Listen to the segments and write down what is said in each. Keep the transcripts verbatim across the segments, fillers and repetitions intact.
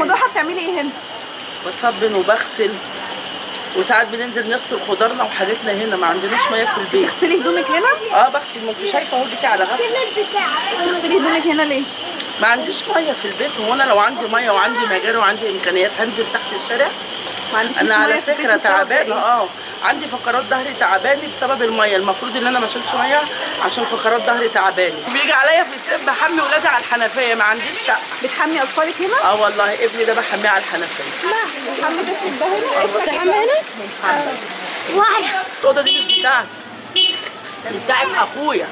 بتعملي ايه هنا؟ بصبن وبغسل، وساعات بننزل نغسل خضارنا وحاجتنا هنا، ما عندناش ميه في البيت. بتغسلي هدومك هنا؟ اه بغسل، ما انت شايفه اهو بيتي على غسل. بتغسلي هدومك هنا ليه؟ ما عنديش ميه في البيت، وانا لو عندي ميه وعندي مجال وعندي امكانيات هنزل تحت الشارع. ما عنديش ميه في البيت. انا على فكره تعبانه، اه عندي فقرات ظهري تعباني بسبب الميه، المفروض ان انا ما اشيلش ميه عشان فقرات ظهري تعباني. بيجي عليا في الصيف بحمي ولادي على الحنفيه، ما عنديش شقه. بتحمي اطفالك هنا؟ اه والله ابني ده بحميه على الحنفيه. لا بحمي ده في البهرة. بتحمي هنا؟ واعي. الاوضه دي مش بتاعتي، دي بتاعت اخويا.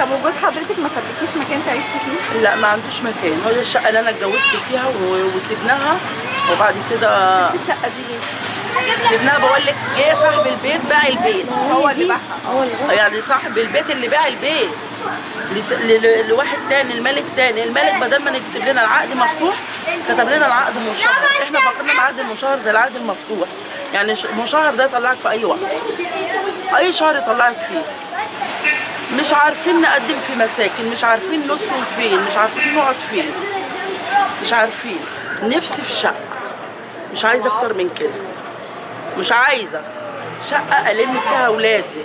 طب وجوز حضرتك ما سابلكيش مكان تعيشي فيه؟ لا ما عندوش مكان، هو الشقه اللي انا اتجوزت فيها وسيبناها، وبعد كده الشقه دي ليه؟ سيبناها. بقول لك جه صاحب البيت باع البيت، هو اللي باعها، يعني صاحب البيت اللي باع البيت لواحد تاني، الملك تاني. الملك بدل ما يكتب لنا العقد مفتوح كتب لنا العقد مشهر، احنا فاكرين العقد المشهر زي العقد المفتوح، يعني المشهر ده يطلعك في اي وقت، اي شهر يطلعك فيه. مش عارفين نقدم في مساكن، مش عارفين نسكن فين، مش عارفين نقعد فين، مش عارفين. نفسي في شقه، مش عايزه اكتر من كده، مش عايزه شقه الم فيها اولادي،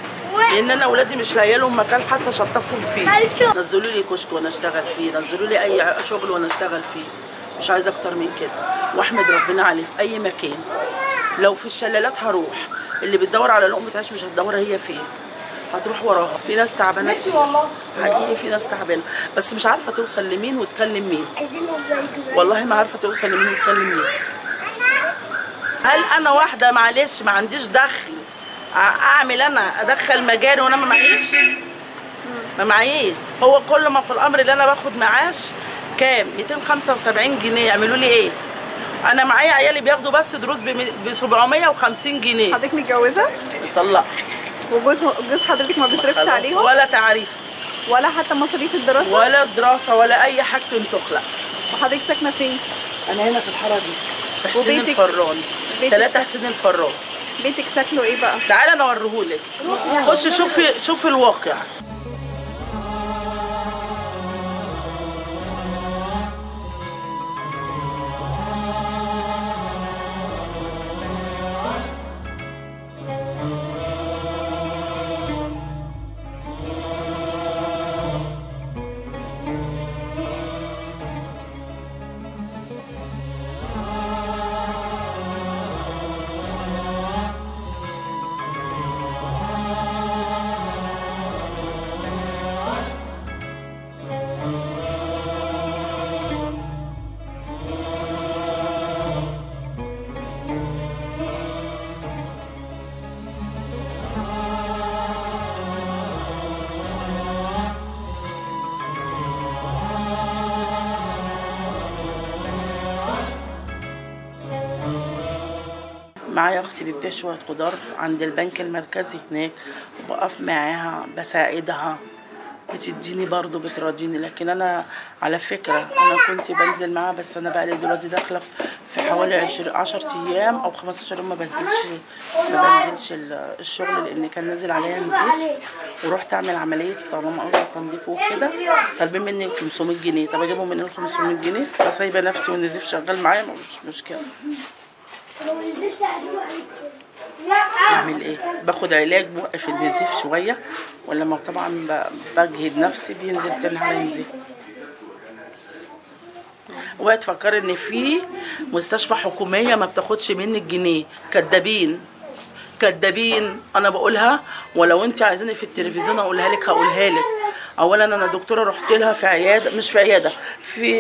لان انا اولادي مش لاقيه لهم مكان حتى شطفهم فيه. نزلوا لي كشك وانا اشتغل فيه، نزلوا لي اي شغل وانا اشتغل فيه، مش عايزه اكتر من كده. واحمد ربنا عليه في اي مكان، لو في الشلالات هروح، اللي بتدور على لقمه عيش مش هتدور هي فين، هتروح وراها. في ناس تعبانه حقيقي، في ناس تعبانه بس مش عارفه توصل لمين وتكلم مين، والله ما عارفه توصل لمين وتكلم مين. هل انا واحده معلش ما عنديش دخل اعمل انا ادخل مجاري وانا ما معيش؟ ما معيش. هو كل ما في الامر اللي انا باخد معاش كام؟ مئتين وخمسة وسبعين جنيه. يعملوا لي ايه؟ انا معايا عيالي بياخدوا بس دروس ب سبعمية وخمسين جنيه. حضرتك متجوزه؟ اتطلقت. وجوز جوز حضرتك ما بيصرفش عليهم؟ ولا تعريف، ولا حتى مصاريف الدراسه، ولا الدراسه، ولا اي حاجه تخلق. وحضرتك ساكنه فين؟ انا هنا في الحاره دي، حسين الفران ثلاثة، حسين الفران. بيتك شكله ايه بقى؟ تعالى انا اوريهولك، خش شوفي شوفي الواقع. معايا اختي بتبيع شويه خضار عند البنك المركزي هناك، بقف معاها بساعدها، بتديني برضو بتراضيني. لكن انا على فكره انا كنت بنزل معاها، بس انا بقى لي دلوقتي داخله في حوالي عشرة ايام او خمستاشر يوم ما بنزلش ما بنزلش الشغل، لان كان نازل عليا نزيف، ورحت اعمل عمليه طالما قلت تنظيف وكده، طالبين مني خمسمية جنيه. طب اجيبهم منين خمسمية جنيه؟ فسايبه نفسي والنزيف شغال معايا، مش مشكله. بعمل ايه؟ باخد علاج بوقف النزيف شويه، ولما طبعا بجهد نفسي بينزل تاني على النزيف. اوعي تفكري ان في مستشفى حكوميه ما بتاخدش مني الجنيه، كدابين كدابين. انا بقولها، ولو انت عايزاني في التلفزيون اقولها لك هقولها لك. اولا انا دكتوره رحت لها في عياده، مش في عياده، في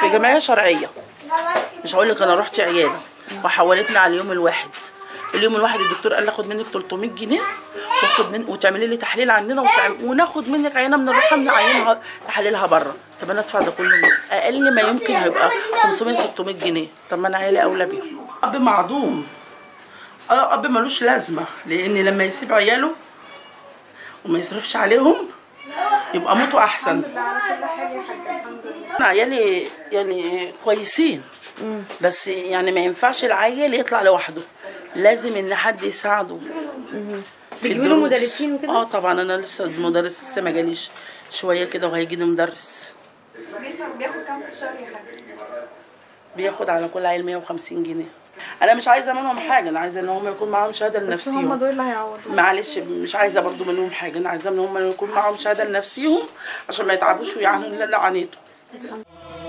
في جمعيه شرعيه، مش هقول لك انا رحت عياده، وحولتنا على اليوم الواحد. اليوم الواحد الدكتور قال لي اخد منك تلتمية جنيه واخد من وتعملي لي تحليل عندنا، وناخد منك عينه من الرحم نعينها تحليلها بره. طب انا ادفع ده كله؟ اقل ما يمكن هيبقى خمسمية ستمية جنيه. طب ما انا عيالي اولى بيهم. اب معدوم، اه اب ملوش لازمه، لان لما يسيب عياله وما يصرفش عليهم يبقى موته احسن. انا عيالي يعني كويسين، بس يعني ما ينفعش العيل يطلع لوحده، لازم ان حد يساعده. بتجيبوا له مدرسين وكده؟ اه طبعا، انا لسه المدرس لسه ما جاليش، شويه كده وهيجي لي مدرس. بياخد كام في الشهر يا حاج؟ بياخد على كل عيل مية وخمسين جنيه. انا مش عايزه منهم حاجه، انا عايزه ان هم يكون معاهم شهاده لنفسيهم، هم دول اللي هيعوضوا. معلش مش عايزه برضو منهم حاجه، انا عايزه ان هم يكون معاهم شهاده لنفسيهم عشان ما يتعبوش ويعانوا اللي انا عانيته.